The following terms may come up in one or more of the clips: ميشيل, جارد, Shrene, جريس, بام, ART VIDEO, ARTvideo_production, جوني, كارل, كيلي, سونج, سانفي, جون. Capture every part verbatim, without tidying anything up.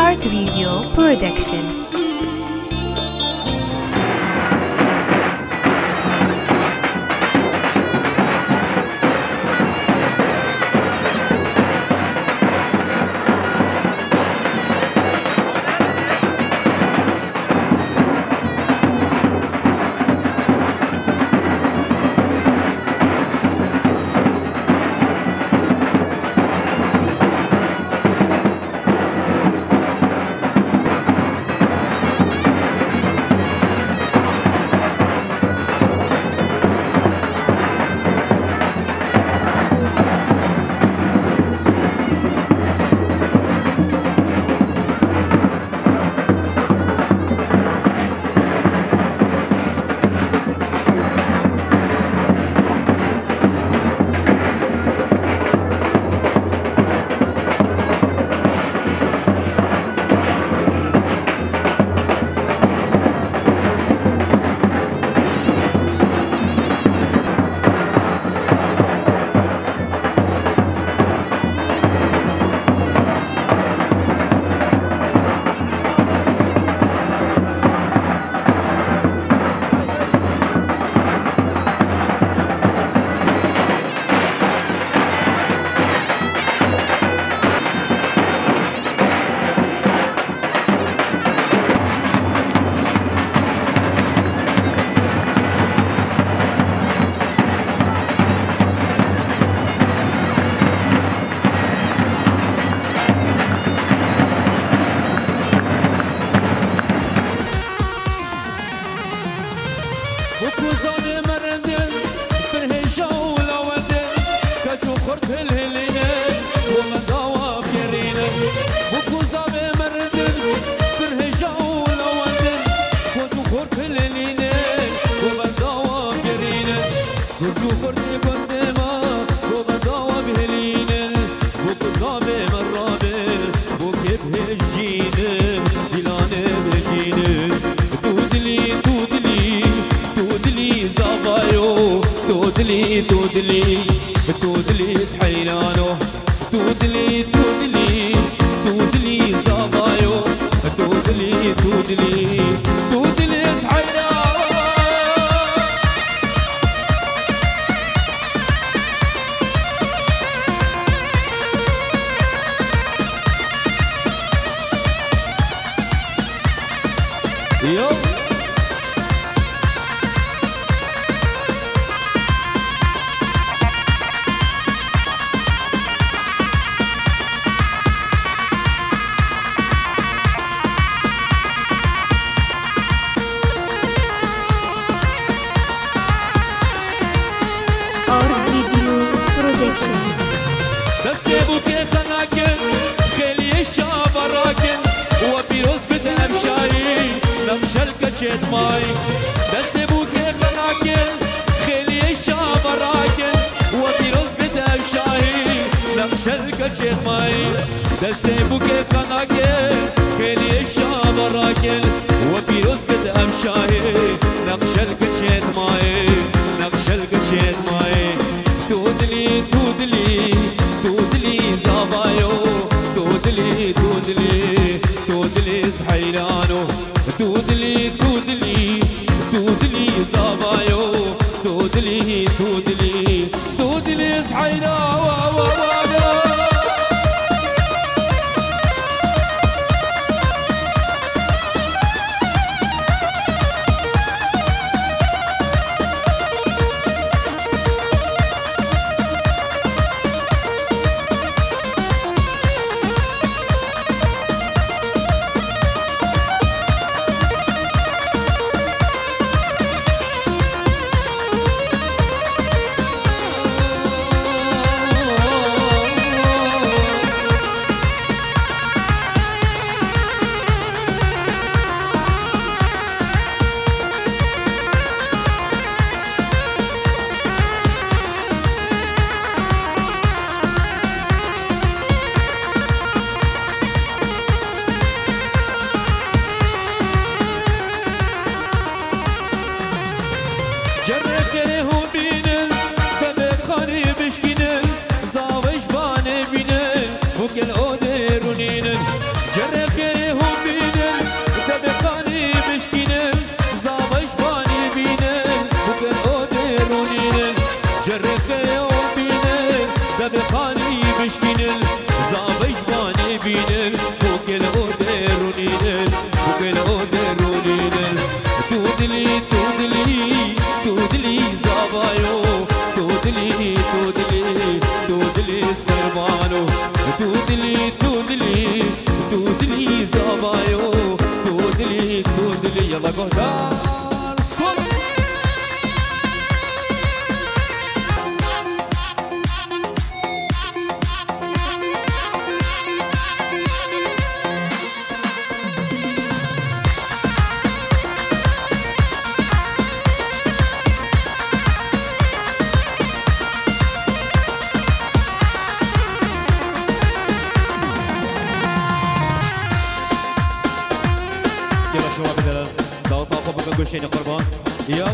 Art Video Production. تودلي تودلي سحيلانو تودلي تودلي تودلي زبايو تودلي تودلي تودلي سحيلانو يو ماي بس بوكي براكن خلي الشعب راكن وفي رزبة أبشاهي نمشلك شيخ ماي بس بوكي براكن خلي الشعب راكن وفي رزبة أبشاهي نمشلك شيخ ماي نمشلك شيخ ماي تودلي تودلي تودلي زبايو تودلي تودلي تودلي سحيلانو تودلي تودلي تودلي زبايو تودلي تودلي تودلي سحيلانو تودلي تودلي تودلي زبايو تودلي تودلي يلا قدام شيني قربان يلا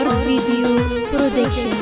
ARTvideo production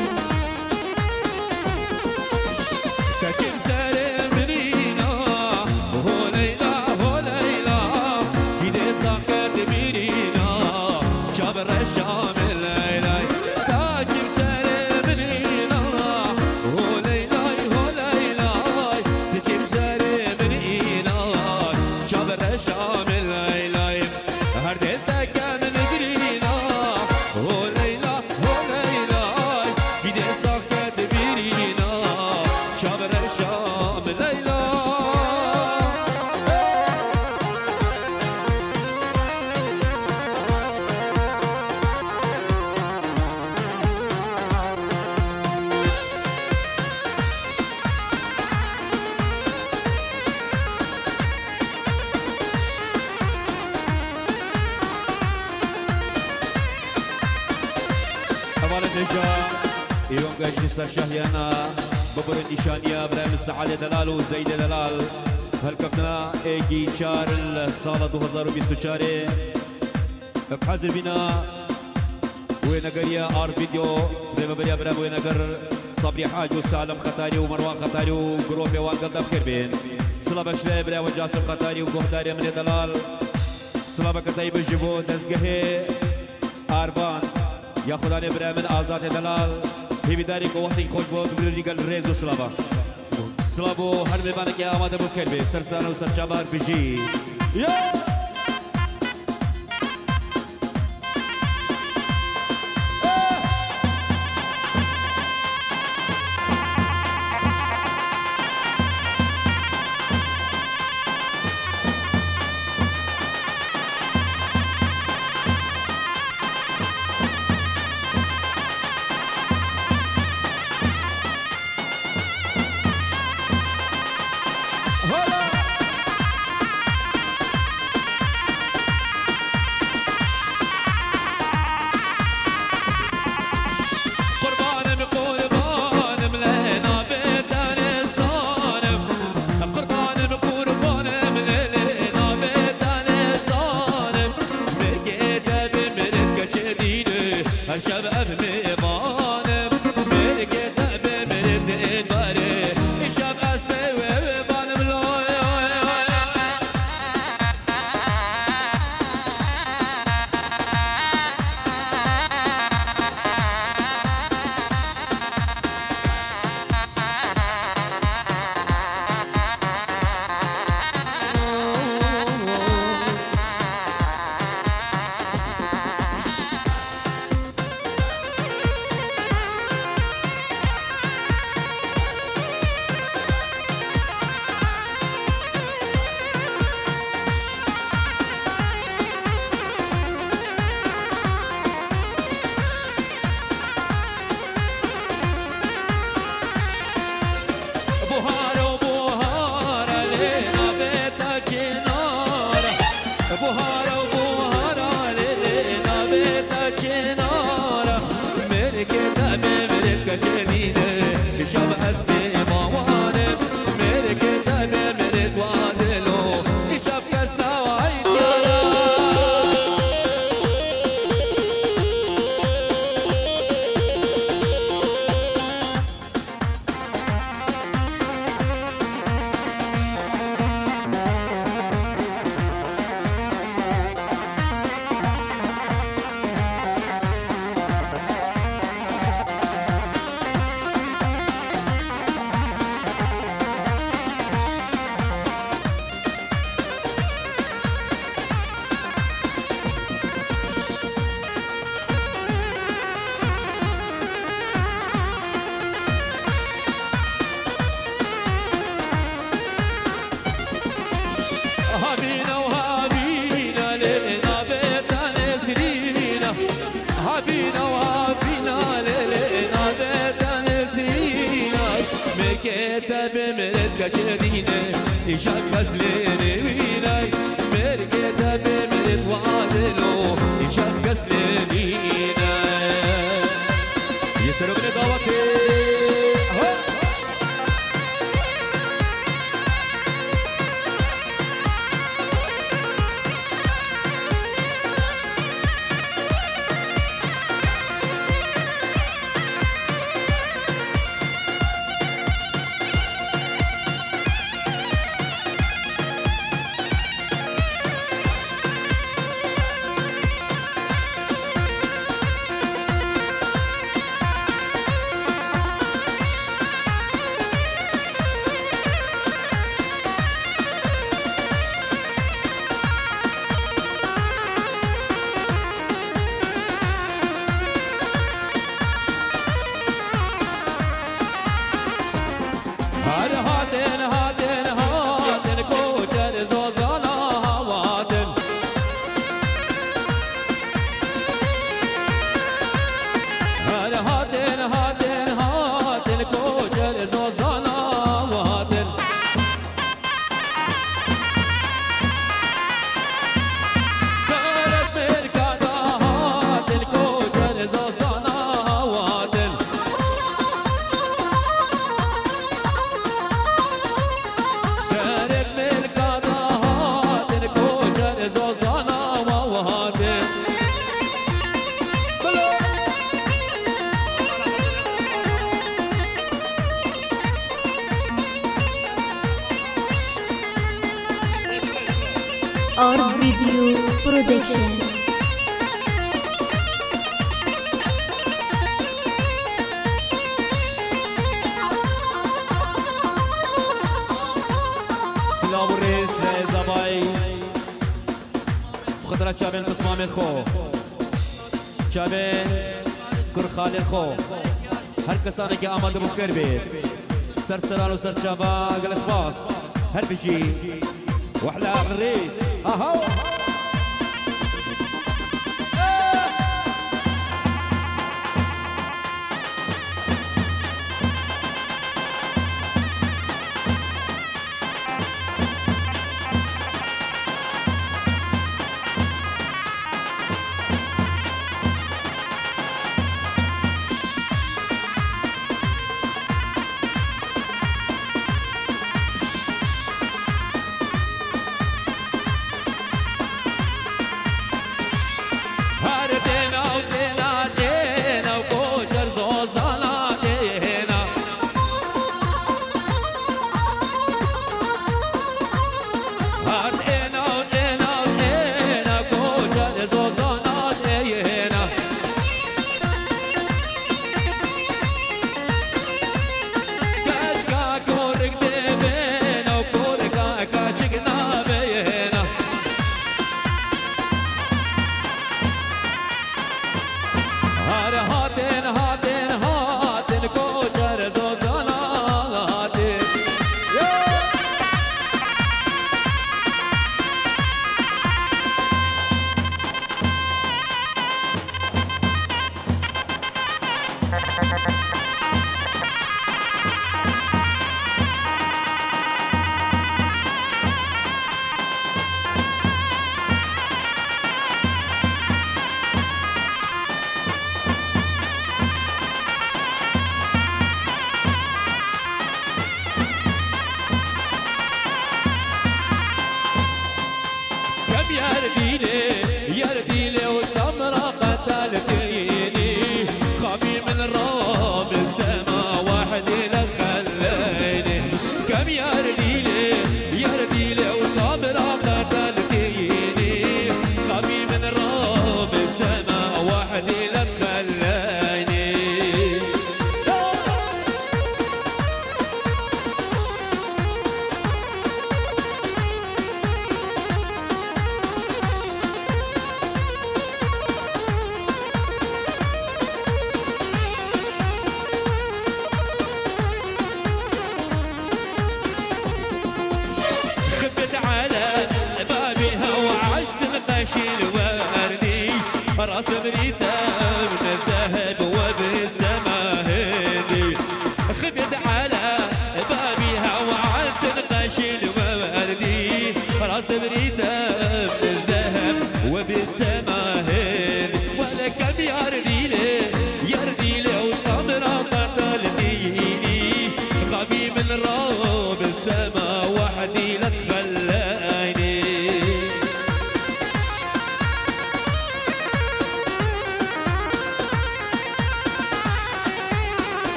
يوم قجلس الشهيانا ببرد إشانيا برام السعادة دلال وزيد دلال هالكفنا ايجي شار الصالة ألفين وعشرة بحاضر بنا وينقريا آرت فيديو برام بريا برام وينقر صبري حاج وسالم قطاري ومروان قطاري وقروب يوان قلدب كربين صلا بشري برام وجاسم قطاري وقهداري من دلال صلا بكتاي بجبو تزقهي آربان يا خداني برام من آزاد دلال هی داری که وقتی خوش بود بروی گل ریز و سلابا سلابو هر میبانه که آماده بکر بید سرسان و سرچابار بجید العاده. Art Video Production. سلام وريس لزباي خطرة شابين قسمام الخو شابين كرخال الخو هر كساني كي آمد بخير بيت سر سران وسر شابا قل اخباص هر بجي واحلى الريس أهو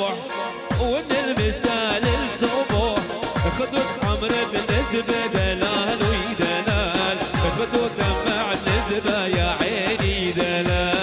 الربع ومن المثال الصبح خذوا حمر بالنسبة دلال ويدلال خذوا دمع النسبة يا عيني دلال.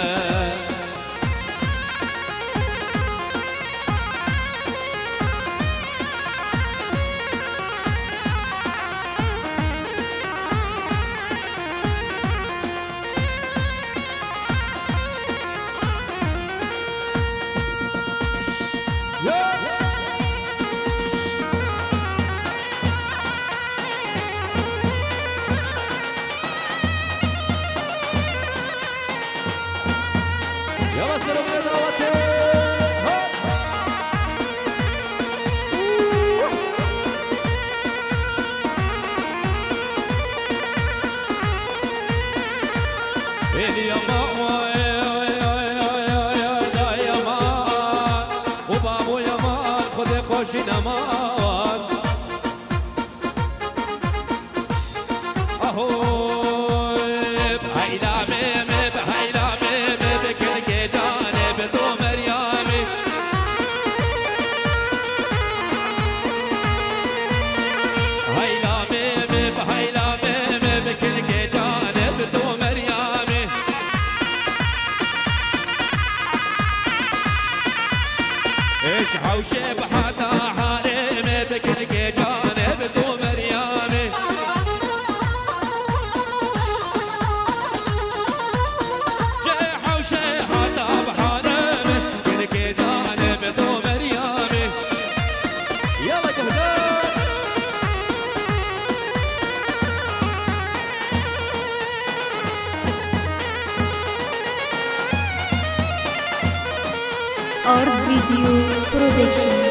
آرت ویدیو پروڈکشن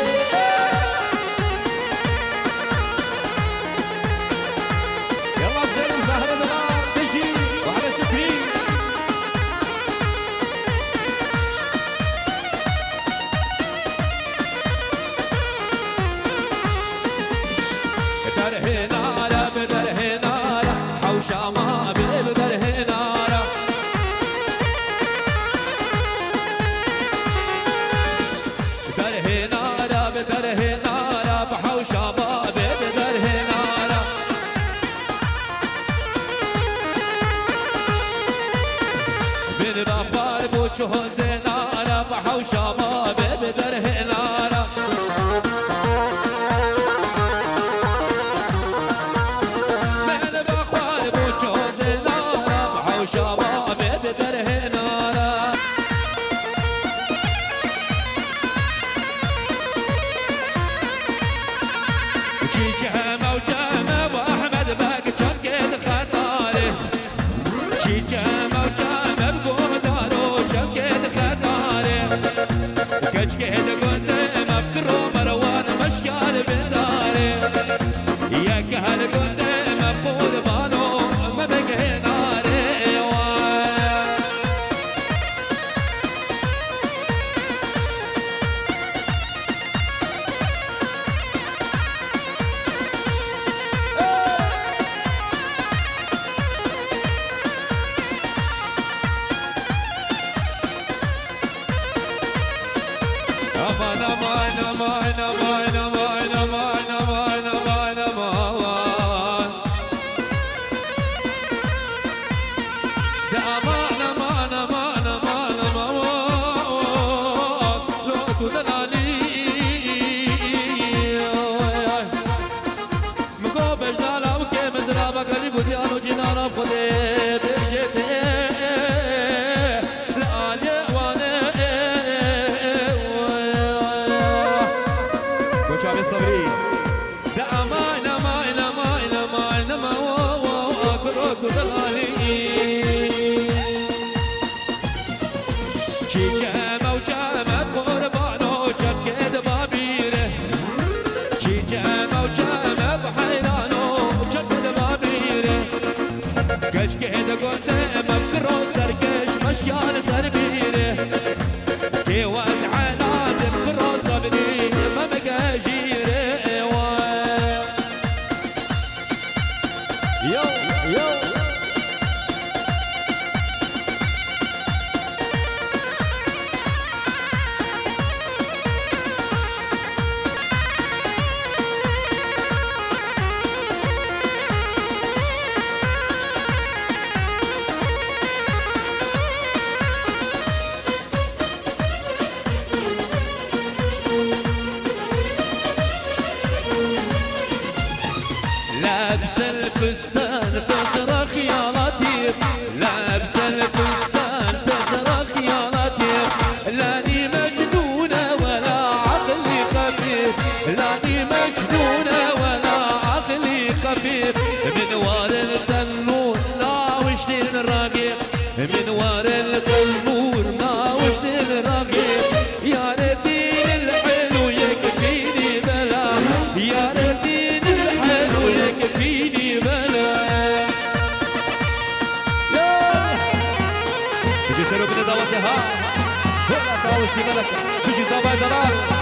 حضرات.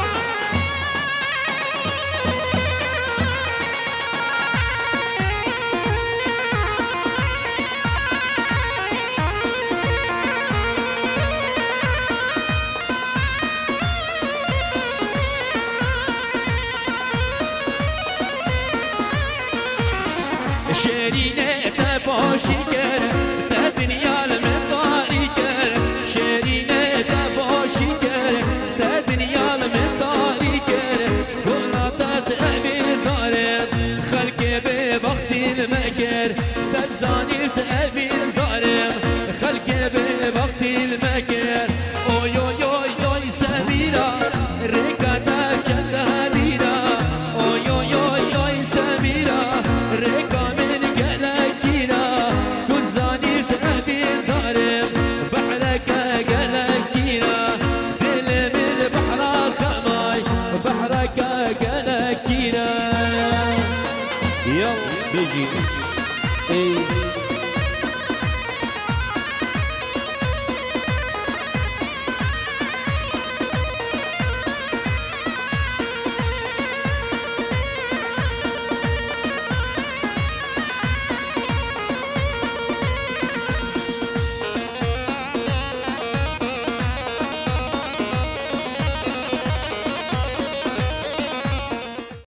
شيرين تبوشي كرا